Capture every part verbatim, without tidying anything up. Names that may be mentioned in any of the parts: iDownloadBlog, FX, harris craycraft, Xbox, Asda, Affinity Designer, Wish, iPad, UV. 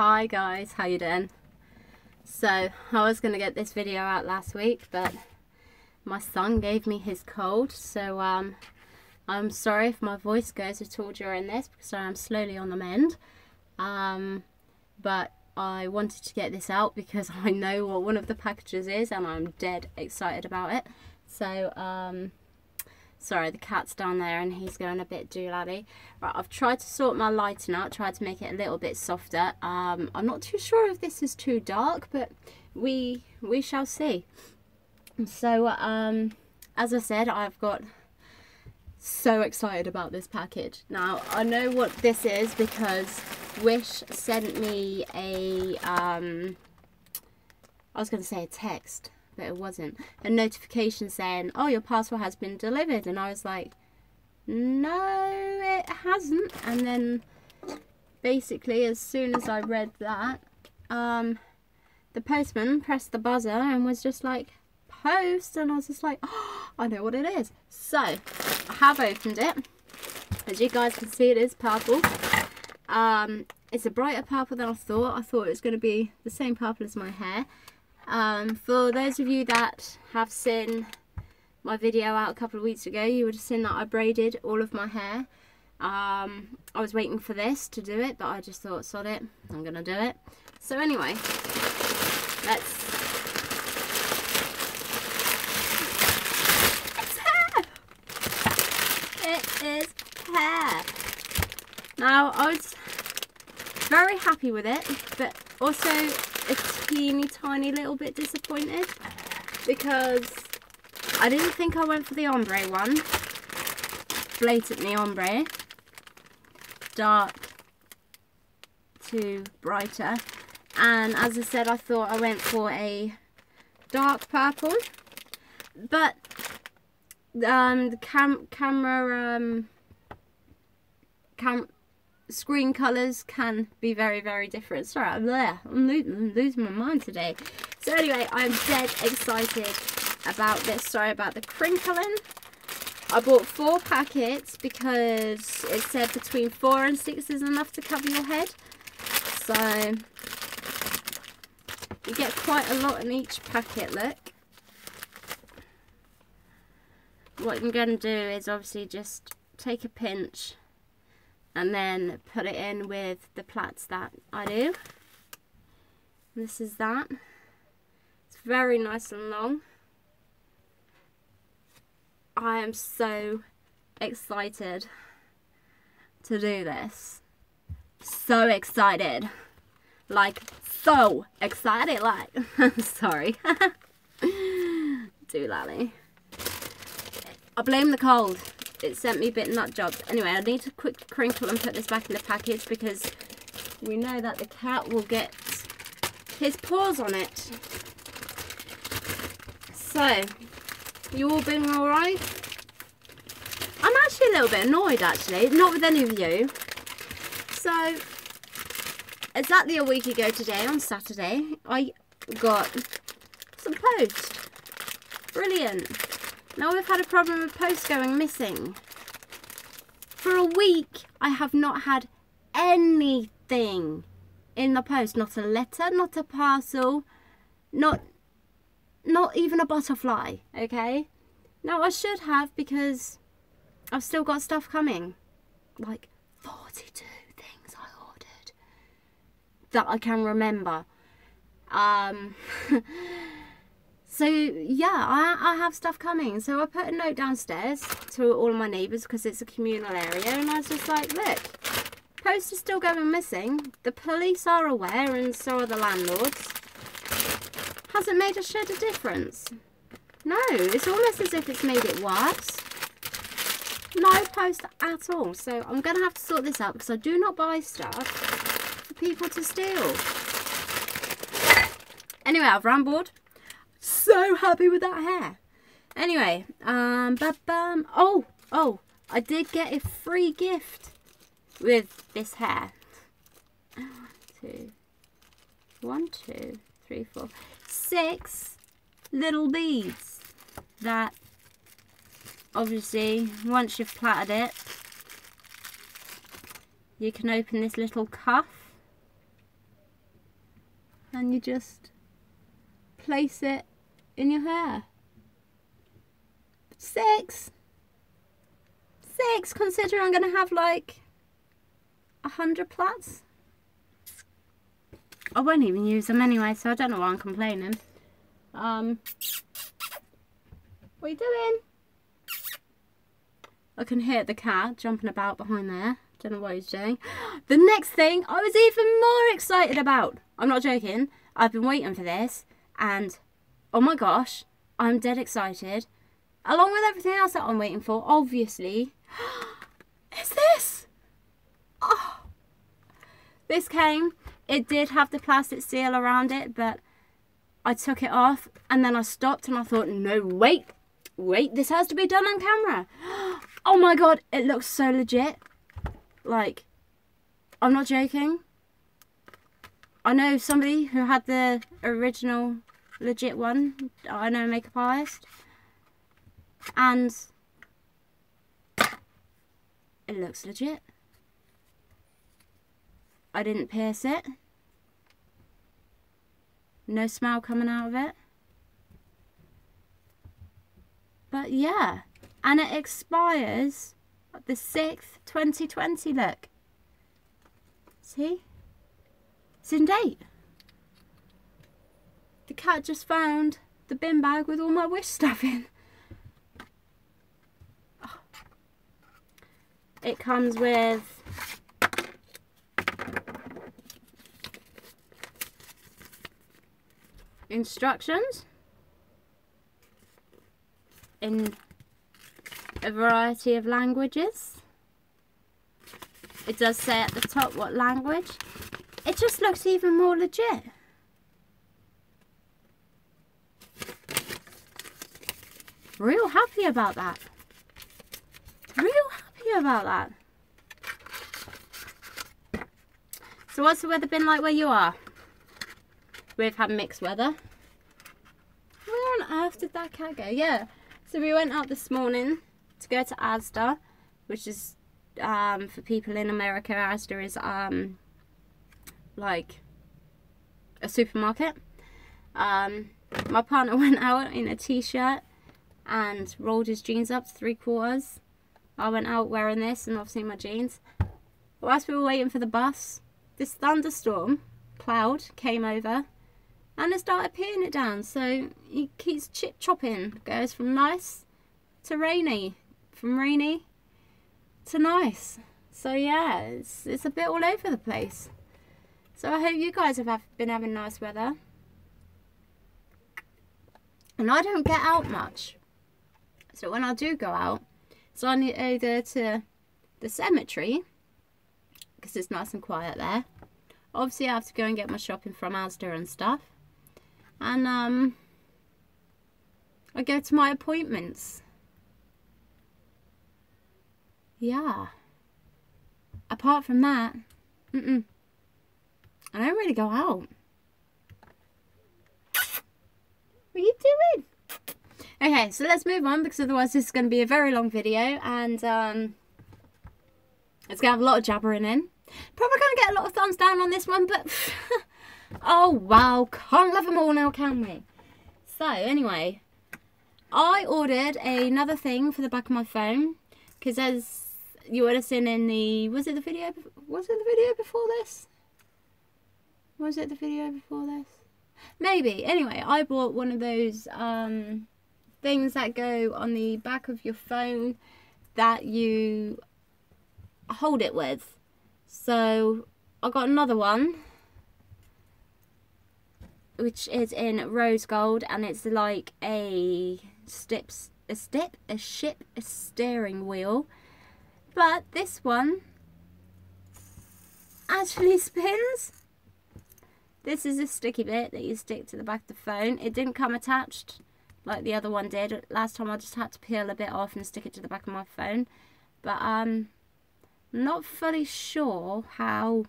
Hi guys, how you doing? So I was gonna get this video out last week, but my son gave me his cold, so um I'm sorry if my voice goes at all during this because I'm slowly on the mend, um but I wanted to get this out because I know what one of the packages is and I'm dead excited about it. So um sorry, the cat's down there and he's going a bit doolally. Right, I've tried to sort my lighting out, tried to make it a little bit softer. Um, I'm not too sure if this is too dark, but we we shall see. So, um, as I said, I've got so excited about this package. Now, I know what this is because Wish sent me a, um, I was going to say a text. But it wasn't, a notification saying, oh, your parcel has been delivered, and I was like, no it hasn't. And then basically as soon as I read that, um the postman pressed the buzzer and was just like, post, and I was just like, oh, I know what it is. So I have opened it. As you guys can see, it is purple. Um it's a brighter purple than I thought. I thought it was going to be the same purple as my hair. Um, for those of you that have seen my video out a couple of weeks ago, you would have seen that I braided all of my hair. Um, I was waiting for this to do it, but I just thought, sod it, I'm gonna do it. So anyway, let's... It's hair! It is hair! Now, I was very happy with it, but also a teeny tiny little bit disappointed because I didn't think I went for the ombre one, blatantly ombre, dark to brighter, and as I said, I thought I went for a dark purple, but um, the cam camera um, cam screen colours can be very, very different. Sorry, I'm there. I'm losing, I'm losing my mind today. So anyway, I'm dead excited about this. Sorry about the crinkling. I bought four packets because it said between four and six is enough to cover your head. So you get quite a lot in each packet, look. What I'm going to do is obviously just take a pinch and then put it in with the plaits that I do. This is that. It's very nice and long. I am so excited to do this. So excited. Like, so excited, like. Sorry. Doolally. I blame the cold. It sent me a bit nut jobs. Anyway, I need to quickly crinkle and put this back in the package because we know that the cat will get his paws on it. So, you all been all right? I'm actually a little bit annoyed, actually, not with any of you. So, exactly a week ago today, on Saturday, I got some post. Brilliant. Now we've had a problem with post going missing. For a week, I have not had anything in the post. Not a letter, not a parcel, not, not even a butterfly, okay? Now I should have because I've still got stuff coming. Like forty-two things I ordered that I can remember. Um... So yeah, I, I have stuff coming. So I put a note downstairs to all of my neighbours because it's a communal area, and I was just like, look, post is still going missing. The police are aware and so are the landlords. Hasn't made a shred of difference. No, it's almost as if it's made it worse. No post at all. So I'm going to have to sort this out because I do not buy stuff for people to steal. Anyway, I've rambled. So happy with that hair. Anyway, um, bam, bam. Oh, oh, I did get a free gift with this hair. Two, one, two, three, four, six little beads that obviously once you've plaited it, you can open this little cuff and you just place it in your hair. Six. Six. Consider I'm going to have like a hundred plaits. I won't even use them anyway, so I don't know why I'm complaining. Um, what are you doing? I can hear the cat jumping about behind there. Don't know what he's doing. The next thing I was even more excited about. I'm not joking. I've been waiting for this. And, oh my gosh, I'm dead excited. Along with everything else that I'm waiting for, obviously. It's this. Oh. This came. It did have the plastic seal around it, but I took it off and then I stopped and I thought, no, wait, wait, this has to be done on camera. Oh my God, it looks so legit. Like, I'm not joking. I know somebody who had the original legit one. I know a makeup artist. And it looks legit. I didn't pierce it. No smell coming out of it. But yeah, and it expires the sixth, twenty twenty, look. See? It's in date. The cat just found the bin bag with all my Wish stuff in. Oh. It comes with instructions in a variety of languages. It does say at the top what language. It just looks even more legit. Real happy about that. Real happy about that. So what's the weather been like where you are? We've had mixed weather. Where on earth did that cat go? Yeah, so we went out this morning to go to Asda, which is, um, for people in America, Asda is um, like a supermarket. Um, my partner went out in a t-shirt and rolled his jeans up to three quarters. I went out wearing this and obviously my jeans. Whilst we were waiting for the bus, this thunderstorm cloud came over. And it started peeing it down, so it keeps chip-chopping. Goes from nice to rainy, from rainy to nice. So yeah, it's, it's a bit all over the place. So I hope you guys have, have been having nice weather. And I don't get out much. So when I do go out, it's only either to the cemetery, because it's nice and quiet there. Obviously I have to go and get my shopping from Asda and stuff. And um, I go to my appointments. Yeah. Apart from that, mm-mm. I don't really go out. What are you doing? Okay, so let's move on because otherwise this is going to be a very long video and um, it's going to have a lot of jabbering in. Probably going to get a lot of thumbs down on this one, but oh wow, can't love them all now, can we? So anyway, I ordered another thing for the back of my phone because as you would have seen in the was it the video was it the video before this was it the video before this maybe anyway I bought one of those um things that go on the back of your phone that you hold it with. So I got another one, which is in rose gold, and it's like a step, a step, a ship, a steering wheel. But this one actually spins. This is a sticky bit that you stick to the back of the phone. It didn't come attached like the other one did. Last time I just had to peel a bit off and stick it to the back of my phone. But um. Not fully sure how.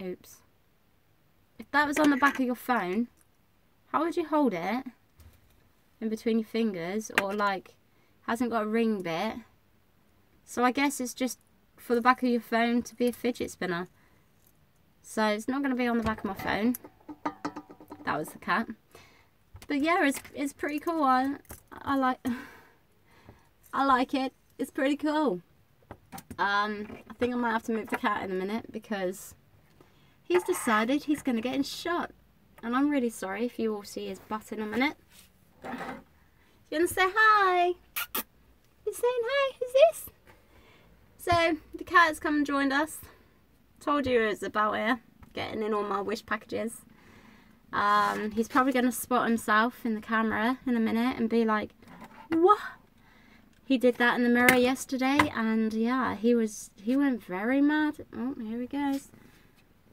Oops. If that was on the back of your phone, how would you hold it in between your fingers, or like hasn't got a ring bit? So I guess it's just for the back of your phone to be a fidget spinner. So it's not going to be on the back of my phone. That was the cat. But yeah, it's, it's pretty cool. I, I like I like it. It's pretty cool. Um, I think I might have to move the cat in a minute because he's decided he's going to get in shot. And I'm really sorry if you all see his butt in a minute. You want to say hi? He's saying hi. Who's this? So the cat's come and joined us. Told you it was about here, getting in all my Wish packages. Um, he's probably going to spot himself in the camera in a minute and be like, what? He did that in the mirror yesterday, and yeah, he was he went very mad. Oh, here he goes.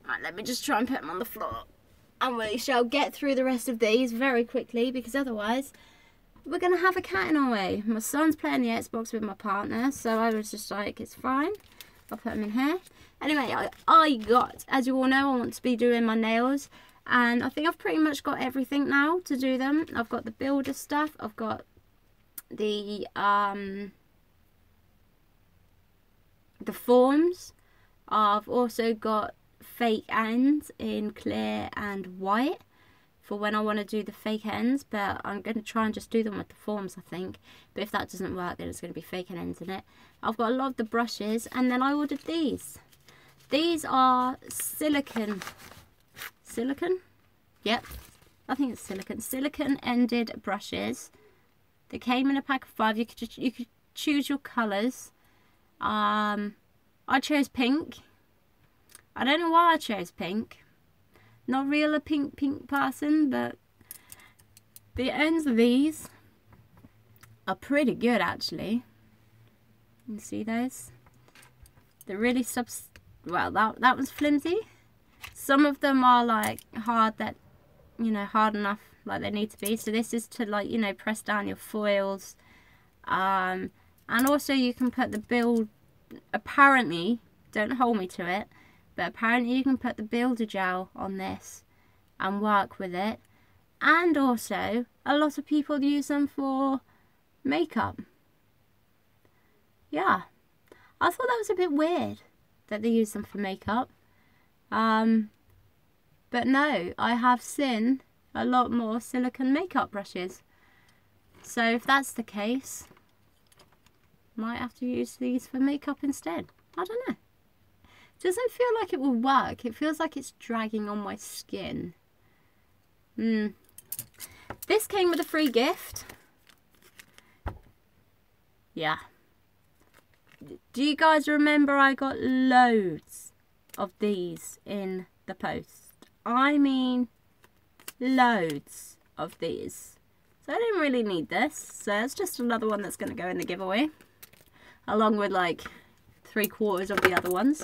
Alright, let me just try and put him on the floor. And we shall get through the rest of these very quickly, because otherwise we're going to have a cat in our way. My son's playing the Xbox with my partner, so I was just like, it's fine. I'll put them in here. Anyway, I, I got, as you all know, I want to be doing my nails. And I think I've pretty much got everything now to do them. I've got the builder stuff. I've got the, um, the forms. I've also got fake ends in clear and white for when I want to do the fake ends. But I'm going to try and just do them with the forms, I think. But if that doesn't work, then it's going to be fake ends in it. I've got a lot of the brushes. And then I ordered these. These are silicone. Silicone? Yep. I think it's silicone. Silicone ended brushes. They came in a pack of five. You could just, you could choose your colours. Um, I chose pink. I don't know why I chose pink. Not real a pink pink person, but the ends of these are pretty good actually. You can see those. They're really subs. Well, that that was flimsy. Some of them are like hard, that you know, hard enough like they need to be. So this is to like, you know, press down your foils, um, and also you can put the build. Apparently, don't hold me to it, but apparently you can put the builder gel on this and work with it. And also, a lot of people use them for makeup. Yeah, I thought that was a bit weird that they use them for makeup. Um, but no, I have seen a lot more silicone makeup brushes. So if that's the case, might have to use these for makeup instead. I don't know. It doesn't feel like it will work. It feels like it's dragging on my skin. Mm. This came with a free gift. Yeah. Do you guys remember I got loads of these in the post? I mean loads of these, so I didn't really need this, so it's just another one that's going to go in the giveaway along with like three quarters of the other ones.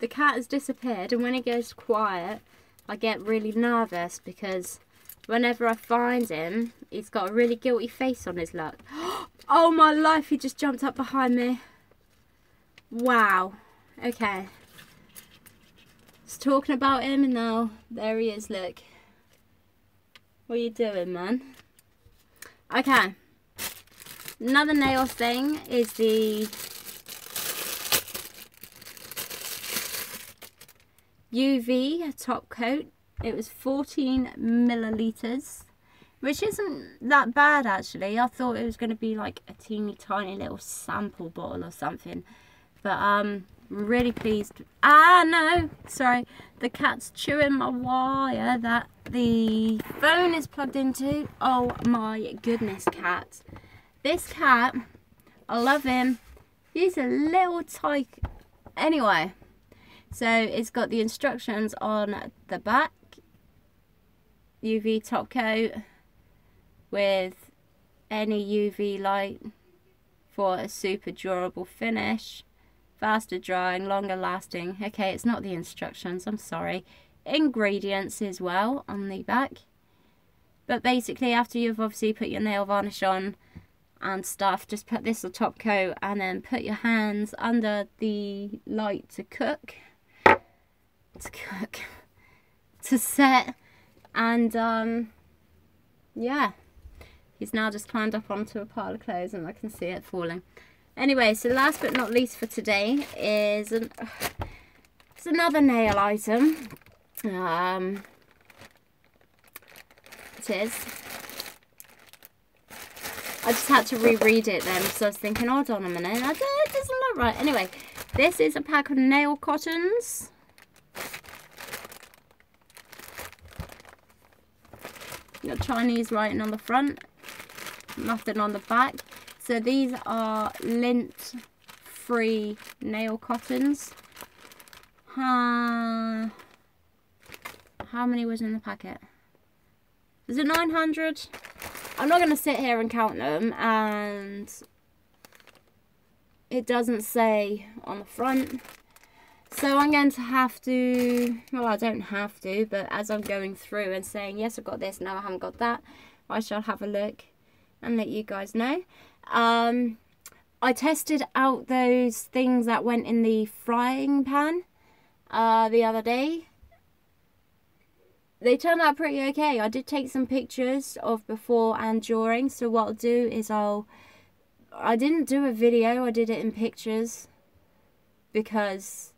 The cat has disappeared, and when it goes quiet I get really nervous because whenever I find him he's got a really guilty face on his look. Oh my life, he just jumped up behind me. Wow. Okay. Just talking about him and now there he is, look. What are you doing, man? Okay. Another nail thing is the U V top coat. It was fourteen millilitres, which isn't that bad actually. I thought it was going to be like a teeny tiny little sample bottle or something. But um, I'm really pleased. Ah, no, sorry. The cat's chewing my wire that the phone is plugged into. Oh my goodness, cat. This cat, I love him. He's a little tyke. Anyway, so it's got the instructions on the back. U V top coat with any U V light for a super durable finish. Faster drying, longer lasting. Okay, it's not the instructions, I'm sorry. Ingredients as well on the back. But basically, after you've obviously put your nail varnish on and stuff, just put this on top coat and then put your hands under the light to cook. To cook. To set. And, um, yeah. He's now just climbed up onto a pile of clothes and I can see it falling. Anyway, so last but not least for today is an, it's another nail item. Um, it is. I just had to reread it then, because I was thinking, hold on a minute, I don't, it doesn't look right. Anyway, this is a pack of nail cottons. Got Chinese writing on the front, nothing on the back. So these are lint-free nail cottons. Uh, how many was in the packet? Is it nine hundred? I'm not going to sit here and count them, and it doesn't say on the front. So I'm going to have to, well, I don't have to, but as I'm going through and saying, yes, I've got this, no, I haven't got that, I shall have a look and let you guys know. Um, I tested out those things that went in the frying pan uh, the other day. They turned out pretty okay. I did take some pictures of before and during. So what I'll do is I'll, I didn't do a video, I did it in pictures, because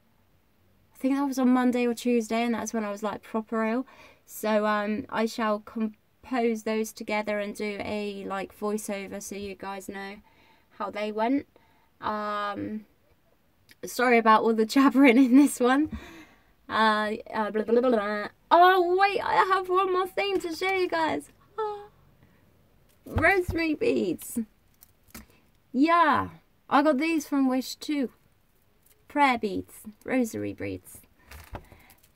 I think that was on Monday or Tuesday, and that's when I was like proper ill. So um, I shall compose those together and do a like voiceover so you guys know how they went. Um, sorry about all the jabbering in this one. Uh, uh, blah, blah, blah, blah. Oh wait, I have one more thing to show you guys. Oh, rosemary beads. Yeah, I got these from Wish too. Prayer beads, rosary beads.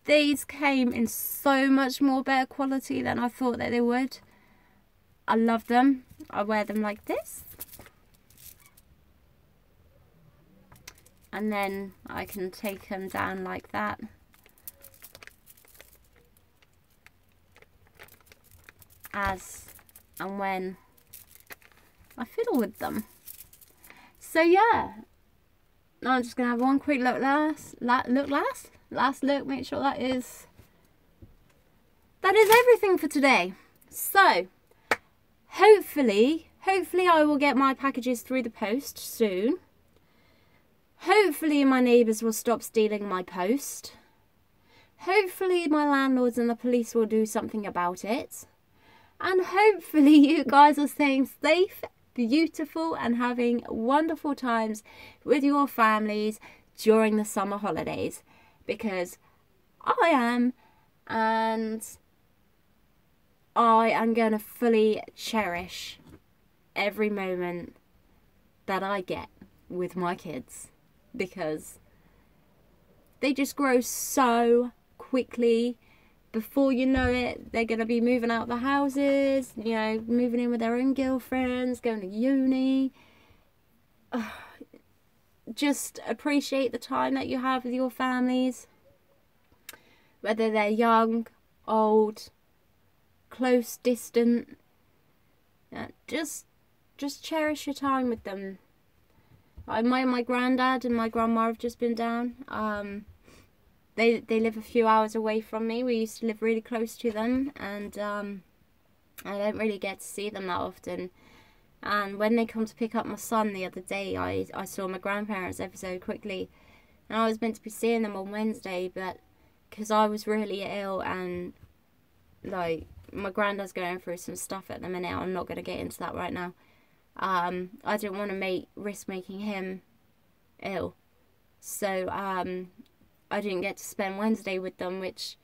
These came in so much more better quality than I thought that they would. I love them. I wear them like this, and then I can take them down like that. As and when I fiddle with them. So yeah. Now I'm just going to have one quick look last, la look last, last look, make sure that is, that is everything for today. So, hopefully, hopefully I will get my packages through the post soon. Hopefully my neighbours will stop stealing my post. Hopefully my landlords and the police will do something about it. And hopefully you guys are staying safe, beautiful, and having wonderful times with your families during the summer holidays, because I am, and I am going to fully cherish every moment that I get with my kids, because they just grow so quickly. Before you know it, they're going to be moving out the houses, you know, moving in with their own girlfriends, going to uni. Oh, just appreciate the time that you have with your families. Whether they're young, old, close, distant. Just, just cherish your time with them. I, my, my granddad and my grandma have just been down. Um... They, they live a few hours away from me. We used to live really close to them, and um, I don't really get to see them that often. And when they come to pick up my son the other day, I, I saw my grandparents ever so quickly. And I was meant to be seeing them on Wednesday, but because I was really ill and like my granddad's going through some stuff at the minute, I'm not going to get into that right now. Um, I didn't want to make risk making him ill. So, um... I didn't get to spend Wednesday with them, which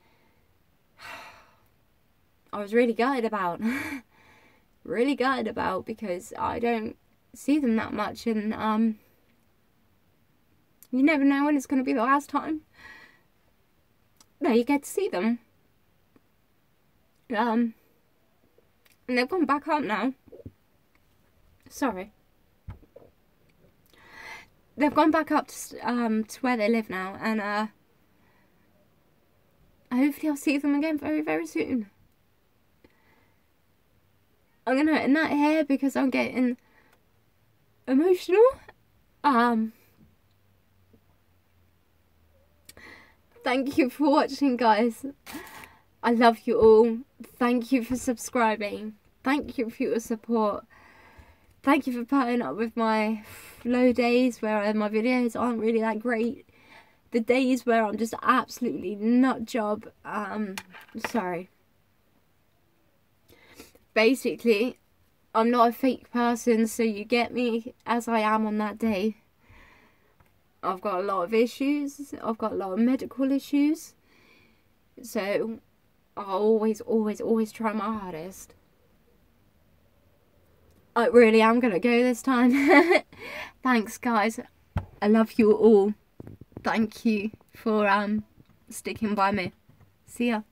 I was really gutted about. Really gutted about, because I don't see them that much, and um, you never know when it's going to be the last time that you get to see them. Um, and they've gone back home now. Sorry. They've gone back up to, um, to where they live now, and uh, hopefully I'll see them again very, very soon. I'm going to end that here because I'm getting emotional. Um, thank you for watching, guys. I love you all. Thank you for subscribing. Thank you for your support. thank you for putting up with my low days where I, my videos aren't really that great. The days where I'm just absolutely nut job. Um, sorry. Basically, I'm not a fake person, so you get me as I am on that day. I've got a lot of issues. I've got a lot of medical issues. So I always, always, always try my hardest. I really am going to go this time. Thanks, guys. I love you all. Thank you for um, sticking by me. See ya.